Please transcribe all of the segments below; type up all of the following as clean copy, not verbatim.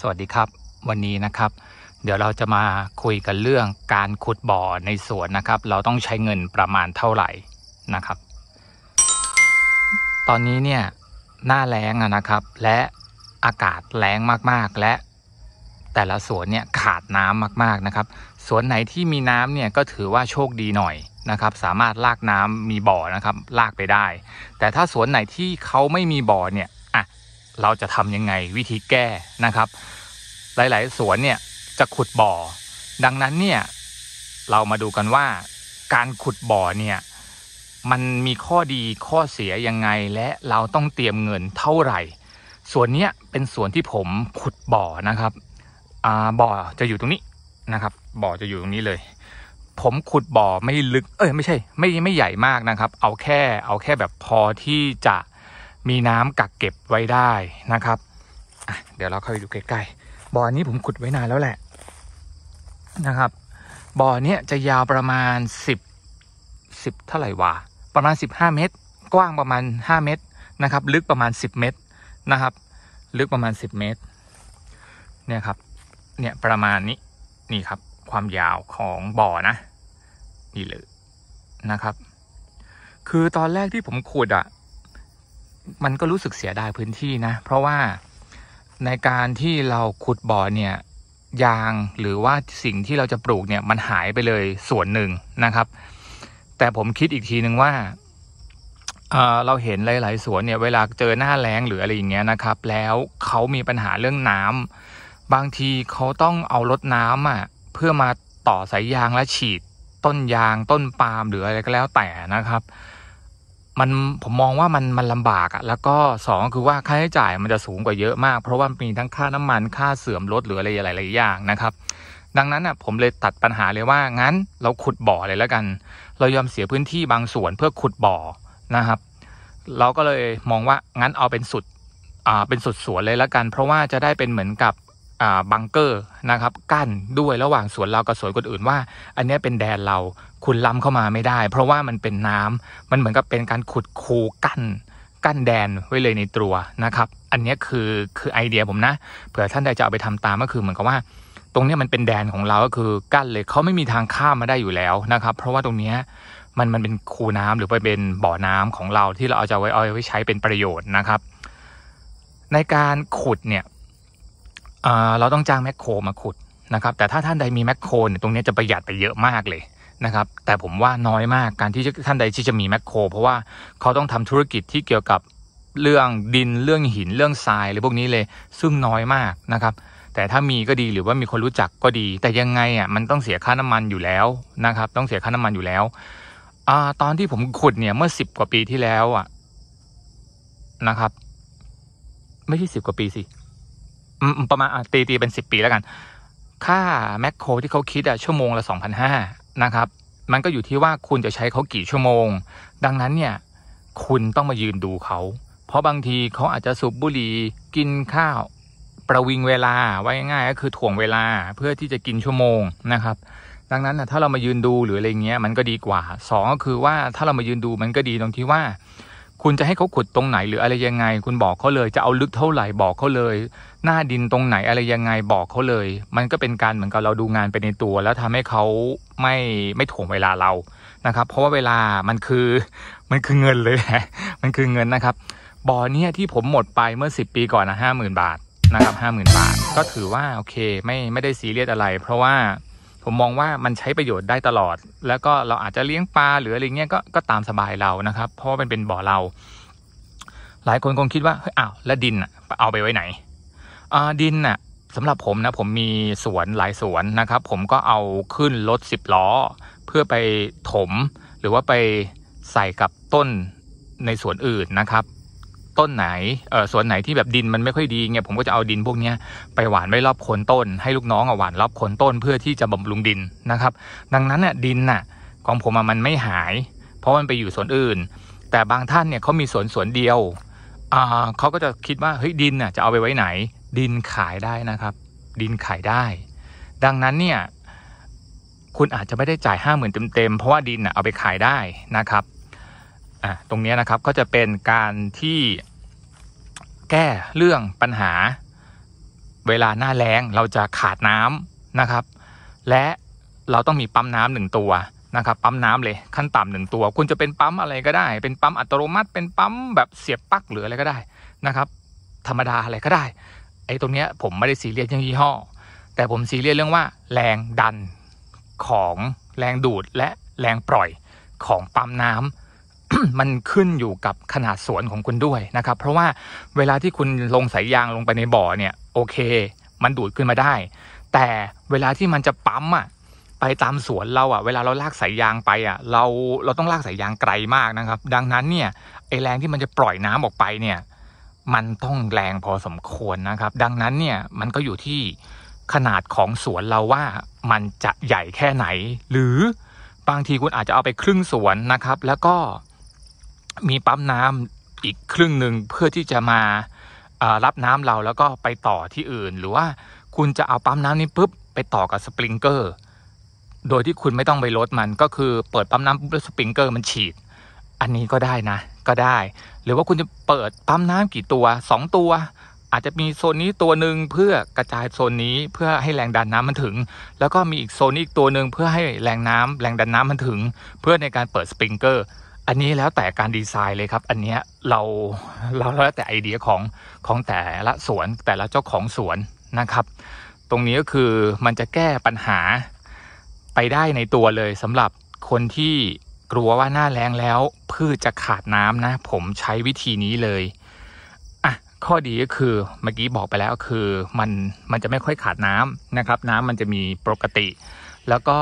สวัสดีครับวันนี้นะครับเดี๋ยวเราจะมาคุยกันเรื่องการขุดบ่อในสวนนะครับเราต้องใช้เงินประมาณเท่าไหร่นะครับตอนนี้เนี่ยหน้าแล้งนะครับและอากาศแล้งมากๆและแต่ละสวนเนี่ยขาดน้ำมากๆนะครับสวนไหนที่มีน้ำเนี่ยก็ถือว่าโชคดีหน่อยนะครับสามารถลากน้ำมีบ่อนะครับลากไปได้แต่ถ้าสวนไหนที่เขาไม่มีบ่อเนี่ยอ่ะเราจะทำยังไงวิธีแก้นะครับหลายๆสวนเนี่ยจะขุดบ่อดังนั้นเนี่ยเรามาดูกันว่าการขุดบ่อเนี่ยมันมีข้อดีข้อเสียยังไงและเราต้องเตรียมเงินเท่าไหร่สวนเนี้ยเป็นสวนที่ผมขุดบ่อนะครับบ่อจะอยู่ตรงนี้นะครับบ่อจะอยู่ตรงนี้เลยผมขุดบ่อไม่ลึกไม่ใช่ไม่ใหญ่มากนะครับเอาแค่แบบพอที่จะมีน้ำกักเก็บไว้ได้นะครับเดี๋ยวเราเข้าไปดูใกล้ๆบ่อนี้ผมขุดไว้นานแล้วแหละนะครับบ่อเนี้ยจะยาวประมาณสิบเท่าไหร่วะประมาณ15เมตรกว้างประมาณ5เมตรนะครับลึกประมาณ10เมตรนะครับลึกประมาณ10เมตรเนี่ยครับเนี่ยประมาณนี้นี่ครับความยาวของบ่อนะนี่เลยนะครับคือตอนแรกที่ผมขุดอ่ะมันก็รู้สึกเสียดายพื้นที่นะเพราะว่าในการที่เราขุดบ่อเนี่ยยางหรือว่าสิ่งที่เราจะปลูกเนี่ยมันหายไปเลยส่วนหนึ่งนะครับแต่ผมคิดอีกทีนึงว่าเราเห็นหลายๆสวนเนี่ยเวลาเจอหน้าแล้งหรืออะไรอย่างเงี้ยนะครับแล้วเขามีปัญหาเรื่องน้ำบางทีเขาต้องเอารถน้ำเพื่อมาต่อสายยางและฉีดต้นยางต้นปาล์มหรืออะไรก็แล้วแต่นะครับผมมองว่ามันลำบากแล้วก็2คือว่าค่าใช้จ่ายมันจะสูงกว่าเยอะมากเพราะว่ามีทั้งค่าน้ำมันค่าเสื่อมรถหรืออะไรหลายๆอย่างนะครับดังนั้นผมเลยตัดปัญหาเลยว่างั้นเราขุดบ่อเลยแล้วกันเรายอมเสียพื้นที่บางส่วนเพื่อขุดบ่อนะครับเราก็เลยมองว่างั้นเอาเป็นสุดสวนเลยแล้วกันเพราะว่าจะได้เป็นเหมือนกับบังเกอร์นะครับกั้นด้วยระหว่างสวนเรากับสวนคนอื่นว่าอันนี้เป็นแดนเราคุณล้ำเข้ามาไม่ได้เพราะว่ามันเป็นน้ำมันเหมือนกับเป็นการขุดคูกั้นแดนไว้เลยในตัวนะครับอันนี้คือไอเดียผมนะเผื่อท่านใดจะเอาไปทำตามก็คือเหมือนกับว่าตรงนี้มันเป็นแดนของเราก็คือกั้นเลยเขาไม่มีทางข้ามมาได้อยู่แล้วนะครับเพราะว่าตรงนี้มันเป็นคูน้ำหรือไปเป็นบ่อน้ำของเราที่เราเอาจะไว้ใช้เป็นประโยชน์นะครับในการขุดเนี่ยเราต้องจ้างแมคโครมาขุดนะครับแต่ถ้าท่านใดมีแมคโครเนี่ยตรงนี้จะประหยัดไปเยอะมากเลยนะครับแต่ผมว่าน้อยมากการที่ท่านใดที่จะมีแมคโครเพราะว่าเขาต้องทำธุรกิจที่เกี่ยวกับเรื่องดินเรื่องหินเรื่องทรายอะไรพวกนี้เลยซึ่งน้อยมากนะครับแต่ถ้ามีก็ดีหรือว่ามีคนรู้จักก็ดีแต่ยังไงมันต้องเสียค่าน้ำมันอยู่แล้วนะครับต้องเสียค่าน้ำมันอยู่แล้วตอนที่ผมขุดเนี่ยเมื่อ10กว่าปีที่แล้วนะครับไม่ใช่10กว่าปีสิประมาณตีเป็น10ปีแล้วกันค่าแมคโครที่เขาคิดชั่วโมงละ2,500นะครับมันก็อยู่ที่ว่าคุณจะใช้เขากี่ชั่วโมงดังนั้นเนี่ยคุณต้องมายืนดูเขาเพราะบางทีเขาอาจจะสูบบุหรี่กินข้าวประวิงเวลาไว้ง่ายก็คือถ่วงเวลาเพื่อที่จะกินชั่วโมงนะครับดังนั้นถ้าเรามายืนดูหรืออะไรเงี้ยมันก็ดีกว่า2ก็คือว่าถ้าเรามายืนดูมันก็ดีตรงที่ว่าคุณจะให้เขาขุดตรงไหนหรืออะไรยังไงคุณบอกเขาเลยจะเอาลึกเท่าไหร่บอกเขาเลยหน้าดินตรงไหนอะไรยังไงบอกเขาเลยมันก็เป็นการเหมือนกับเราดูงานไปในตัวแล้วทำให้เขาไม่ถ่วงเวลาเรานะครับเพราะว่าเวลามันคือเงินเลยมันคือเงินนะครับบ่อเนี่ยที่ผมหมดไปเมื่อ10ปีก่อน50,000 บาทนะครับ50,000 บาทก็ถือว่าโอเคไม่ได้ซีเรียสอะไรเพราะว่าผมมองว่ามันใช้ประโยชน์ได้ตลอดแล้วก็เราอาจจะเลี้ยงปลาหรืออะไรเงี้ยก็ตามสบายเรานะครับเพราะว่ามันเป็นบ่อเราหลายคนคงคิดว่าเฮ้ยอ้าวแล้วดินเอาไปไว้ไหนดินสำหรับผมนะผมมีสวนหลายสวนนะครับผมก็เอาขึ้นรถ10ล้อเพื่อไปถมหรือว่าไปใส่กับต้นในสวนอื่นนะครับต้นไหนสวนไหนที่แบบดินมันไม่ค่อยดีเงี้ยผมก็จะเอาดินพวกนี้ไปหว่านไว้รอบโคนต้นให้ลูกน้องหว่านรอบโคนต้นเพื่อที่จะบำรุงดินนะครับดังนั้นดินของผมมันไม่หายเพราะมันไปอยู่สวนอื่นแต่บางท่านเนี่ยเขามีสวนเดียวเขาก็จะคิดว่าเฮ้ยดินจะเอาไปไว้ไหนดินขายได้นะครับดินขายได้ดังนั้นเนี่ยคุณอาจจะไม่ได้จ่าย50,000เต็มๆเพราะว่าดินเอาไปขายได้นะครับตรงนี้นะครับก็จะเป็นการที่แก้เรื่องปัญหา เวลาหน้าแล้งเราจะขาดน้ำนะครับและเราต้องมีปั๊มน้ำหนึ่งตัวนะครับปั๊มน้ำเลยขั้นต่ำหนึ่งตัวคุณจะเป็นปั๊มอะไรก็ได้เป็นปั๊มอัตโนมัติเป็นปั๊มแบบเสียบปลั๊กหรืออะไรก็ได้นะครับธรรมดาอะไรก็ได้ไอ้ตรงเนี้ยผมไม่ได้ซีเรียสเรื่องยี่ห้อแต่ผมซีเรียสเรื่องว่าแรงดันของแรงดูดและแรงปล่อยของปั๊มน้ำ มันขึ้นอยู่กับขนาดสวนของคุณด้วยนะครับเพราะว่าเวลาที่คุณลงสายยางลงไปในบ่อเนี่ยโอเคมันดูดขึ้นมาได้แต่เวลาที่มันจะปั๊มอ่ะไปตามสวนเราอ่ะเวลาเราลากสายยางไปอ่ะเราต้องลากสายยางไกลมากนะครับดังนั้นเนี่ยไอแรงที่มันจะปล่อยน้ำออกไปเนี่ยมันต้องแรงพอสมควรนะครับดังนั้นเนี่ยมันก็อยู่ที่ขนาดของสวนเราว่ามันจะใหญ่แค่ไหนหรือบางทีคุณอาจจะเอาไปครึ่งสวนนะครับแล้วก็มีปั๊มน้ำอีกครึ่งหนึ่งเพื่อที่จะมารับน้ำเราแล้วก็ไปต่อที่อื่นหรือว่าคุณจะเอาปั๊มน้ำนี้ปุ๊บไปต่อกับสปริงเกอร์โดยที่คุณไม่ต้องไปลดมันก็คือเปิดปั๊มน้ำปุ๊บแล้วสปริงเกอร์มันฉีดอันนี้ก็ได้นะก็ได้หรือว่าคุณจะเปิดปั๊มน้ำกี่ตัว2ตัวอาจจะมีโซนนี้ตัวหนึ่งเพื่อกระจายโซนนี้เพื่อให้แรงดันน้ำมันถึงแล้วก็มีอีกโซนอีกตัวหนึ่งเพื่อให้แรงดันน้ำมันถึงเพื่อในการเปิดสปริงเกอร์อันนี้แล้วแต่การดีไซน์เลยครับอันนี้เราแล้วแต่ไอเดียของแต่ละสวนแต่ละเจ้าของสวนนะครับตรงนี้ก็คือมันจะแก้ปัญหาไปได้ในตัวเลยสำหรับคนที่กลัวว่าหน้าแล้งแล้วพืชจะขาดน้ำนะผมใช้วิธีนี้เลยอ่ะข้อดีก็คือเมื่อกี้บอกไปแล้วคือมันจะไม่ค่อยขาดน้ำนะครับน้ำมันจะมีปกติแล้วก็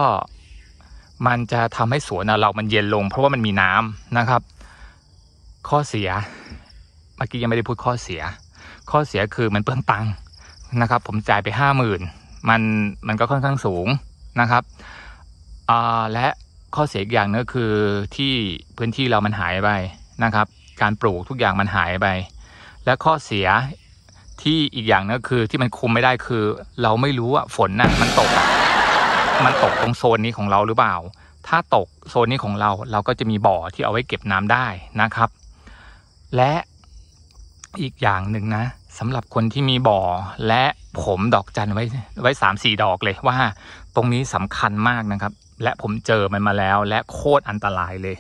มันจะทำให้สวนเรามันเย็นลงเพราะว่ามันมีน้ำนะครับข้อเสียเมื่อกี้ยังไม่ได้พูดข้อเสียคือมันเปลืองตังค์นะครับผมจ่ายไป50,000มันก็ค่อนข้างสูงนะครับและข้อเสียอีกอย่างนึงคือที่พื้นที่เรามันหายไปนะครับการปลูกทุกอย่างมันหายไปและข้อเสียที่อีกอย่างนึงคือที่มันคุมไม่ได้คือเราไม่รู้ว่าฝนน่ะมันตกตรงโซนนี้ของเราหรือเปล่าถ้าตกโซนนี้ของเราก็จะมีบ่อที่เอาไว้เก็บน้ำได้นะครับและอีกอย่างหนึ่งนะสำหรับคนที่มีบ่อและผมดอกจันไว้ 3-4 ดอกเลยว่าตรงนี้สำคัญมากนะครับและผมเจอมันมาแล้วและโคตรอันตรายเลย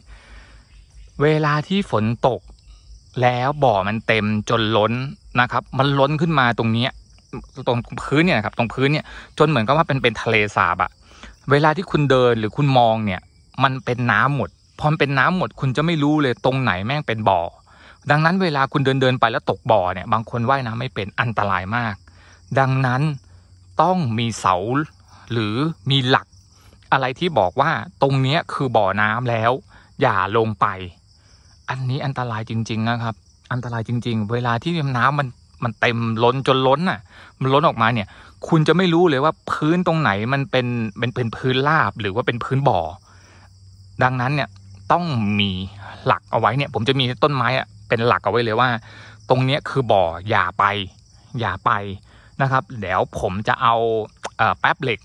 เวลาที่ฝนตกแล้วบ่อมันเต็มจนล้นนะครับมันล้นขึ้นมาตรงนี้ตรงพื้นเนี่ยนะครับตรงพื้นเนี่ยจนเหมือนกับว่าเป็นทะเลสาบอะเวลาที่คุณเดินหรือคุณมองเนี่ยมันเป็นน้ำหมดพอมันเป็นน้ำหมดคุณจะไม่รู้เลยตรงไหนแม่งเป็นบ่อดังนั้นเวลาคุณเดินไปแล้วตกบ่อเนี่ยบางคนว่ายน้ำไม่เป็นอันตรายมากดังนั้นต้องมีเสาหรือมีหลักอะไรที่บอกว่าตรงนี้คือบ่อน้ำแล้วอย่าลงไปอันนี้อันตรายจริงๆนะครับอันตรายจริงๆเวลาที่น้ำมันเต็มล้นจนล้นน่ะมันล้นออกมาเนี่ยคุณจะไม่รู้เลยว่าพื้นตรงไหนมันเป็นพื้นราบหรือว่าเป็นพื้นบ่อดังนั้นเนี่ยต้องมีหลักเอาไว้เนี่ยผมจะมีต้นไม้อะเป็นหลักเอาไว้เลยว่าตรงเนี้ยคือบ่ออย่าไปนะครับเดี๋ยวผมจะเอาแป๊บเหล็ก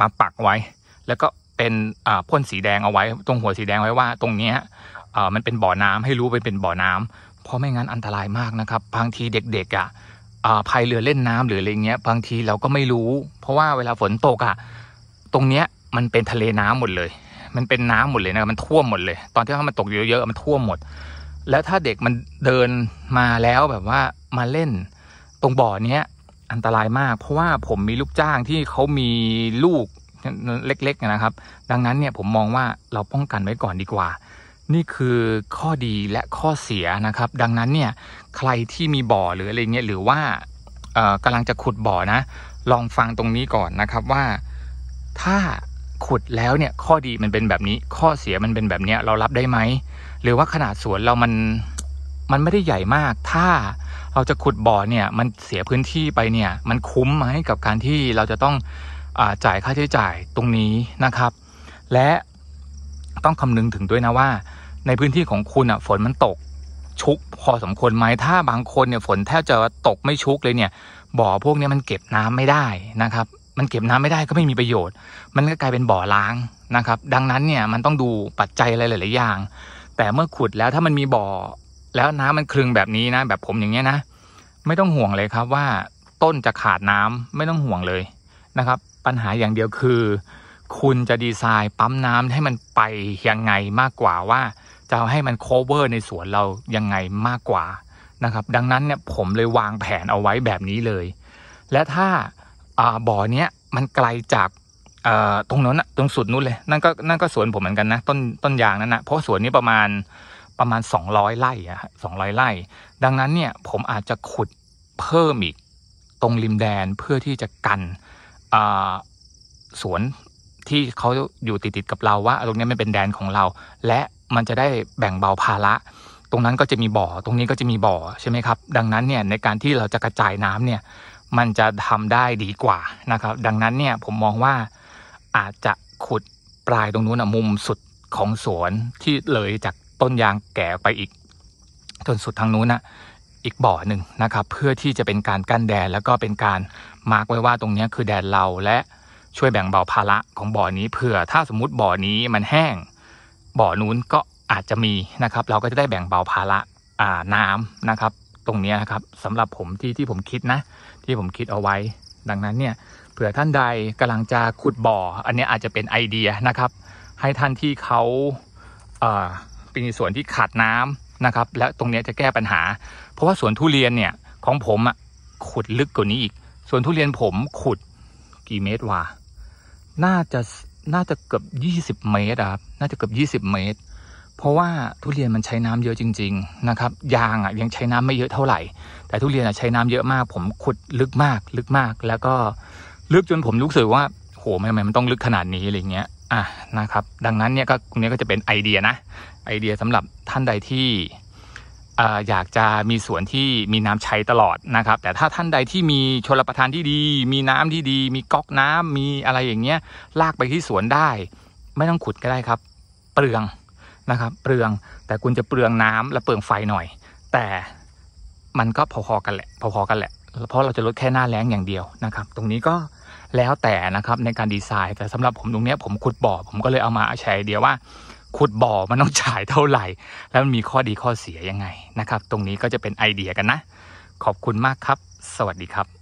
มาปักไว้แล้วก็เป็นพ่นสีแดงเอาไว้ตรงหัวสีแดงไว้ว่าตรงเนี้ยมันเป็นบ่อน้ำให้รู้เป็นบ่อน้ำเพราะไม่งั้นอันตรายมากนะครับบางทีเด็กๆอ่ะพายเรือเล่นน้ำหรืออะไรเงี้ยบางทีเราก็ไม่รู้เพราะว่าเวลาฝนตกอ่ะตรงเนี้ยมันเป็นทะเลน้ำหมดเลยมันเป็นน้ำหมดเลยนะครับมันท่วมหมดเลยตอนที่มันตกเยอะๆมันท่วมหมดแล้วถ้าเด็กมันเดินมาแล้วแบบว่ามาเล่นตรงบ่อเนี้ยอันตรายมากเพราะว่าผมมีลูกจ้างที่เขามีลูกเล็กๆนะครับดังนั้นเนี่ยผมมองว่าเราป้องกันไว้ก่อนดีกว่านี่คือข้อดีและข้อเสียนะครับดังนั้นเนี่ยใครที่มีบ่อหรืออะไรเงี้ยหรือว่ากำลังจะขุดบ่อนะลองฟังตรงนี้ก่อนนะครับว่าถ้าขุดแล้วเนี่ยข้อดีมันเป็นแบบนี้ข้อเสียมันเป็นแบบเนี้ยเรารับได้ไหมหรือว่าขนาดสวนเรามันไม่ได้ใหญ่มากถ้าเราจะขุดบ่อเนี่ยมันเสียพื้นที่ไปเนี่ยมันคุ้มไหมกับการที่เราจะต้องจ่ายค่าใช้จ่ายตรงนี้นะครับและต้องคำนึงถึงด้วยนะว่าในพื้นที่ของคุณอ่ะฝนมันตกชุกพอสมควรไหมถ้าบางคนเนี่ยฝนแทบจะตกไม่ชุกเลยเนี่ยบ่อพวกนี้มันเก็บน้ำไม่ได้นะครับมันเก็บน้ำไม่ได้ก็ไม่มีประโยชน์มันก็กลายเป็นบ่อล้างนะครับดังนั้นเนี่ยมันต้องดูปัจจัยอะไรหลายๆอย่างแต่เมื่อขุดแล้วถ้ามันมีบ่อแล้วน้ำมันคลึงแบบนี้นะแบบผมอย่างเงี้ยนะไม่ต้องห่วงเลยครับว่า ต้นจะขาดน้ำไม่ต้องห่วงเลยนะครับปัญหาอย่างเดียวคือคุณจะดีไซน์ปั๊มน้ำให้มันไปยังไงมากกว่าว่าจะให้มัน cover ในสวนเรายังไงมากกว่านะครับดังนั้นเนี่ยผมเลยวางแผนเอาไว้แบบนี้เลยและถ้าบ่อเนี้ยมันไกลจากตรงนั้นตรงสุดนู้นเลยนั่นก็สวนผมเหมือนกันนะต้นยางนั่นนะเพราะสวนนี้ประมาณ200ไร่อะ200ไร่ดังนั้นเนี่ยผมอาจจะขุดเพิ่มอีกตรงริมแดนเพื่อที่จะกันสวนที่เขาอยู่ติดกับเราว่าตรงนี้มันเป็นแดนของเราและมันจะได้แบ่งเบาภาระตรงนั้นก็จะมีบ่อตรงนี้ก็จะมีบ่อใช่ไหมครับดังนั้นเนี่ยในการที่เราจะกระจายน้ำเนี่ยมันจะทำได้ดีกว่านะครับดังนั้นเนี่ยผมมองว่าอาจจะขุดปลายตรงนู้นมุมสุดของสวนที่เลยจากต้นยางแก่ไปอีกจนสุดทางนู้นนะอีกบ่อหนึ่งนะครับเพื่อที่จะเป็นการกั้นแดนแล้วก็เป็นการมาร์กไว้ว่าตรงนี้คือแดนเราและช่วยแบ่งเบาภาระของบ่อนี้เผื่อถ้าสมมุติบ่อนี้มันแห้งบ่อนู้นก็อาจจะมีนะครับเราก็จะได้แบ่งเบาภาระน้ำนะครับตรงนี้นะครับสำหรับผมที่ผมคิดนะที่ผมคิดเอาไว้ดังนั้นเนี่ยเผื่อท่านใดกำลังจะขุดบ่ออันนี้อาจจะเป็นไอเดียนะครับให้ท่านที่เขาเป็นส่วนที่ขาดน้ำนะครับและตรงนี้จะแก้ปัญหาเพราะว่าสวนทุเรียนเนี่ยของผมอ่ะขุดลึกกว่านี้อีกสวนทุเรียนผมขุดกี่เมตรวะน่าจะเกือบ20เมตรครับน่าจะเกือบ20เมตรเพราะว่าทุเรียนมันใช้น้ำเยอะจริงๆนะครับยางอ่ะยังใช้น้ำไม่เยอะเท่าไหร่แต่ทุเรียนอ่ะใช้น้ำเยอะมากผมขุดลึกมากแล้วก็ลึกจนผมรู้สึกว่าโหมันต้องลึกขนาดนี้อะไรเงี้ยนะครับดังนั้นเนี่ยก็ตรงนี้ก็จะเป็นไอเดียนะไอเดียสำหรับท่านใดที่อยากจะมีสวนที่มีน้ำใช้ตลอดนะครับแต่ถ้าท่านใดที่มีชลประทานที่ดีมีน้ำที่ดีมีก๊อกน้ำมีอะไรอย่างเงี้ยลากไปที่สวนได้ไม่ต้องขุดก็ได้ครับเปลืองนะครับเปลืองแต่คุณจะเปลืองน้ำและเปลืองไฟหน่อยแต่มันก็พอๆกันแหละเพราะเราจะลดแค่หน้าแล้งอย่างเดียวนะครับตรงนี้ก็แล้วแต่นะครับในการดีไซน์แต่สำหรับผมตรงนี้ผมขุดบ่อผมก็เลยเอามาแชร์ไอเดียว่าขุดบ่อมันต้องจ่ายเท่าไหร่แล้วมันมีข้อดีข้อเสียยังไงนะครับตรงนี้ก็จะเป็นไอเดียกันนะขอบคุณมากครับสวัสดีครับ